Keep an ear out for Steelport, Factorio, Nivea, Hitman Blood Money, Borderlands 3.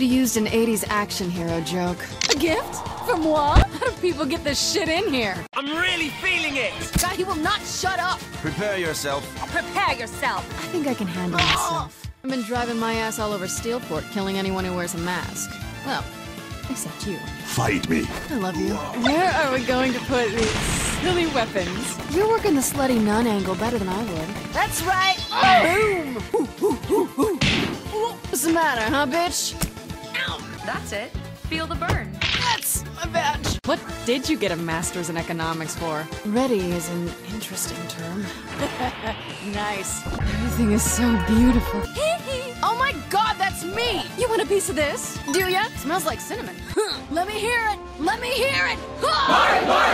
Could have used an 80s action hero joke. A gift? From what? How do people get this shit in here? I'm really feeling it! God, he will not shut up! Prepare yourself. Prepare yourself! I think I can handle myself. I've been driving my ass all over Steelport, killing anyone who wears a mask. Well, except you. Fight me! I love you. Where are we going to put these silly weapons? You're working the slutty nun angle better than I would. That's right! Oh. Boom! What's the matter, huh, bitch? Ow! That's it. Feel the burn. That's my badge. What did you get a master's in economics for? Ready is an interesting term. Nice. Everything is so beautiful. Oh my god, that's me! You want a piece of this? Do ya? Smells like cinnamon. Let me hear it! Let me hear it! Mark, Mark.